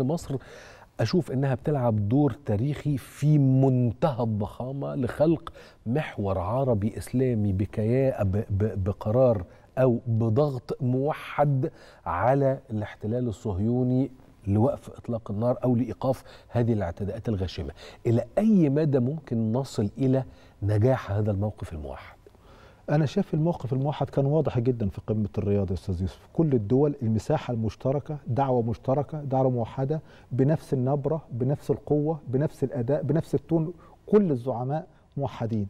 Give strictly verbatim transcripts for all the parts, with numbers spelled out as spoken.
مصر أشوف أنها بتلعب دور تاريخي في منتهى الضخامة لخلق محور عربي إسلامي بكياء بقرار أو بضغط موحد على الاحتلال الصهيوني لوقف إطلاق النار أو لإيقاف هذه الاعتداءات الغاشمة. إلى أي مدى ممكن نصل إلى نجاح هذا الموقف الموحد؟ أنا شايف الموقف الموحد كان واضح جدا في قمة الرياض يا أستاذ يوسف، كل الدول المساحة المشتركة، دعوة مشتركة، دعوة موحدة بنفس النبرة، بنفس القوة، بنفس الأداء، بنفس التون، كل الزعماء موحدين.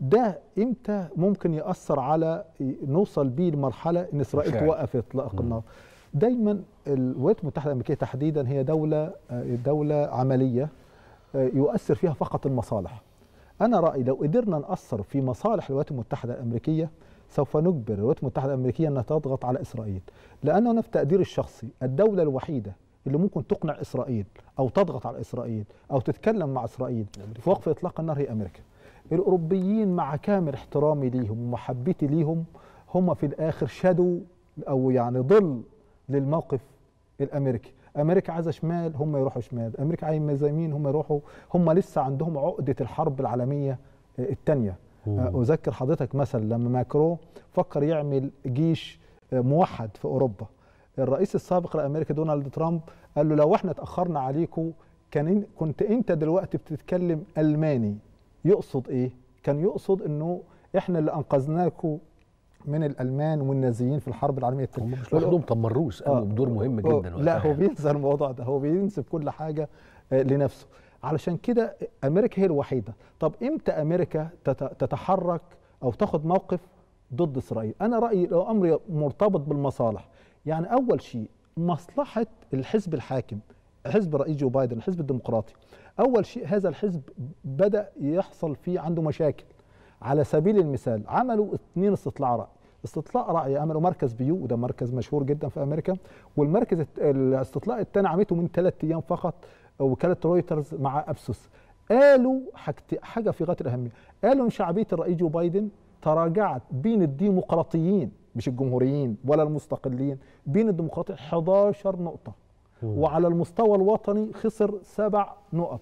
ده إمتى ممكن يأثر على نوصل بيه لمرحلة إن إسرائيل توقف إطلاق النار؟ دايما الولايات المتحدة الأمريكية تحديدا هي دولة دولة عملية يؤثر فيها فقط المصالح. أنا رأيي لو قدرنا نأثر في مصالح الولايات المتحدة الأمريكية سوف نجبر الولايات المتحدة الأمريكية أنها تضغط على إسرائيل، لأن أنا في تقديري الشخصي الدولة الوحيدة اللي ممكن تقنع إسرائيل أو تضغط على إسرائيل أو تتكلم مع إسرائيل في وقف إطلاق النار هي أمريكا. الأوروبيين مع كامل احترامي ليهم ومحبتي ليهم هم في الآخر شادو أو يعني ظل للموقف الأمريكي. امريكا عايزه شمال هم يروحوا شمال، امريكا عايزه يمين هم يروحوا، هم لسه عندهم عقده الحرب العالميه الثانيه. اذكر حضرتك مثلا لما ماكرون فكر يعمل جيش موحد في اوروبا، الرئيس السابق لامريكا دونالد ترامب قال له لو احنا اتاخرنا عليكم كان كنت انت دلوقتي بتتكلم الماني. يقصد ايه؟ كان يقصد انه احنا اللي انقذناكم من الالمان والنازيين في الحرب العالميه الثانيه. هم مش لوحدهم، طب ما الروس قاموا بدور مهم جدا. لا هو بينسى الموضوع ده، هو بينسب كل حاجه لنفسه، علشان كده امريكا هي الوحيده. طب امتى امريكا تتحرك او تاخد موقف ضد اسرائيل؟ انا رايي لو امر مرتبط بالمصالح، يعني اول شيء مصلحه الحزب الحاكم، حزب الرئيس جو بايدن، الحزب الديمقراطي. اول شيء هذا الحزب بدا يحصل فيه عنده مشاكل. على سبيل المثال عملوا اثنين استطلاع رأي، استطلاع رأي عملوا مركز بيو وده مركز مشهور جدا في أمريكا، والمركز الاستطلاع الثاني عملته من ثلاث أيام فقط وكالة رويترز مع إبسوس. قالوا حاجة في غاية الأهمية، قالوا إن شعبية الرئيس جو بايدن تراجعت بين الديمقراطيين، مش الجمهوريين ولا المستقلين، بين الديمقراطيين إحدى عشرة نقطة، وعلى المستوى الوطني خسر سبع نقط.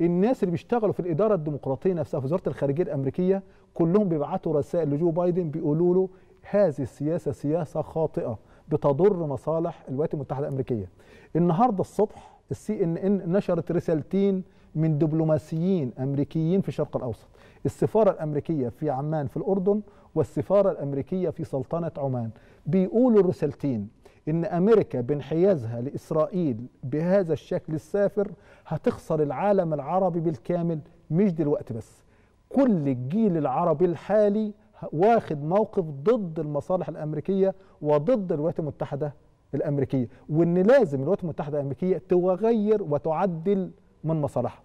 الناس اللي بيشتغلوا في الاداره الديمقراطيه نفسها في وزاره الخارجيه الامريكيه كلهم بيبعتوا رسائل لجو بايدن بيقولوا له هذه السياسه سياسه خاطئه بتضر مصالح الولايات المتحده الامريكيه. النهارده الصبح السي ان ان نشرت رسالتين من دبلوماسيين امريكيين في الشرق الاوسط، السفاره الامريكيه في عمان في الاردن والسفاره الامريكيه في سلطنه عمان، بيقولوا الرسالتين إن أمريكا بانحيازها لإسرائيل بهذا الشكل السافر هتخسر العالم العربي بالكامل، مش دلوقتي بس، كل الجيل العربي الحالي واخد موقف ضد المصالح الأمريكية وضد الولايات المتحدة الأمريكية، وإن لازم الولايات المتحدة الأمريكية تغير وتعدل من مصالحها.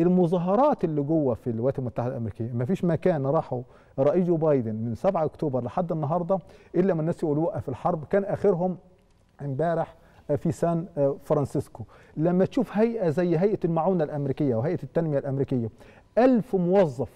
المظاهرات اللي جوه في الولايات المتحده الامريكيه مفيش مكان راحوا رئيس جو بايدن من سبعة أكتوبر لحد النهارده الا ما الناس يقولوا وقف الحرب، كان اخرهم امبارح في سان فرانسيسكو. لما تشوف هيئه زي هيئه المعونه الامريكيه وهيئه التنميه الامريكيه ألف موظف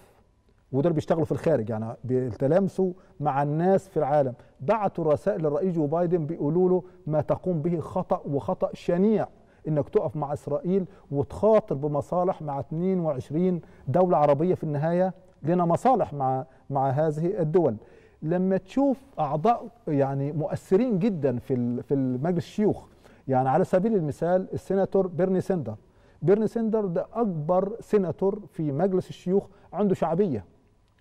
ودول بيشتغلوا في الخارج يعني بيتلامسوا مع الناس في العالم، بعتوا رسائل للرئيس جو بايدن بيقولوا له ما تقوم به خطا وخطا شنيع، انك تقف مع اسرائيل وتخاطر بمصالح مع اثنين وعشرين دوله عربيه، في النهايه لنا مصالح مع مع هذه الدول. لما تشوف اعضاء يعني مؤثرين جدا في في مجلس الشيوخ، يعني على سبيل المثال السيناتور بيرني ساندر، بيرني ساندر ده اكبر سيناتور في مجلس الشيوخ، عنده شعبيه،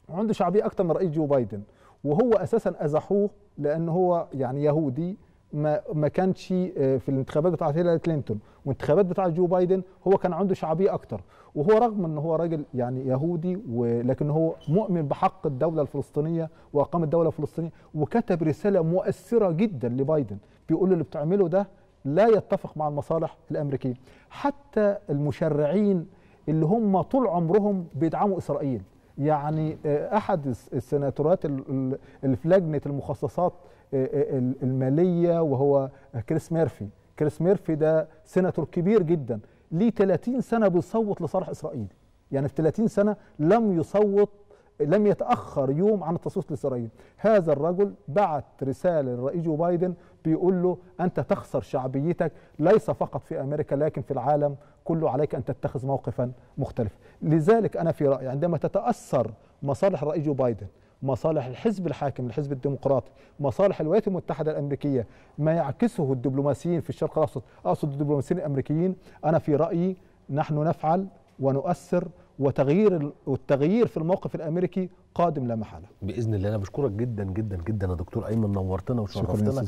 عنده شعبيه اكتر من رئيس جو بايدن، وهو اساسا ازحوه لان هو يعني يهودي، ما ما كانش في الانتخابات بتاعه هيلاري كلينتون والانتخابات بتاعه جو بايدن هو كان عنده شعبيه اكتر، وهو رغم ان هو راجل يعني يهودي ولكن هو مؤمن بحق الدوله الفلسطينيه واقام الدوله الفلسطينيه، وكتب رساله مؤثره جدا لبايدن بيقول له اللي بتعمله ده لا يتفق مع المصالح الامريكيه. حتى المشرعين اللي هم طول عمرهم بيدعموا اسرائيل، يعني احد السناتورات اللي في لجنه المخصصات الماليه وهو كريس ميرفي، كريس ميرفي ده سيناتور كبير جدا ليه ثلاثين سنه بيصوت لصالح اسرائيل، يعني في ثلاثين سنه لم يصوت لم يتأخر يوم عن التصويت لإسرائيل. هذا الرجل بعت رسالة للرئيس جو بايدن بيقول له أنت تخسر شعبيتك ليس فقط في أمريكا لكن في العالم كله، عليك أن تتخذ موقفا مختلفا. لذلك أنا في رأيي عندما تتأثر مصالح الرئيس جو بايدن، مصالح الحزب الحاكم الحزب الديمقراطي، مصالح الولايات المتحدة الأمريكية، ما يعكسه الدبلوماسيين في الشرق الأوسط، أقصد الدبلوماسيين الأمريكيين، أنا في رأيي نحن نفعل ونؤثر، وتغيير والتغيير في الموقف الأمريكي قادم لا محالة بإذن الله. أنا بشكرك جدا جدا جدا يا دكتور أيمن، نورتنا وشرفتنا.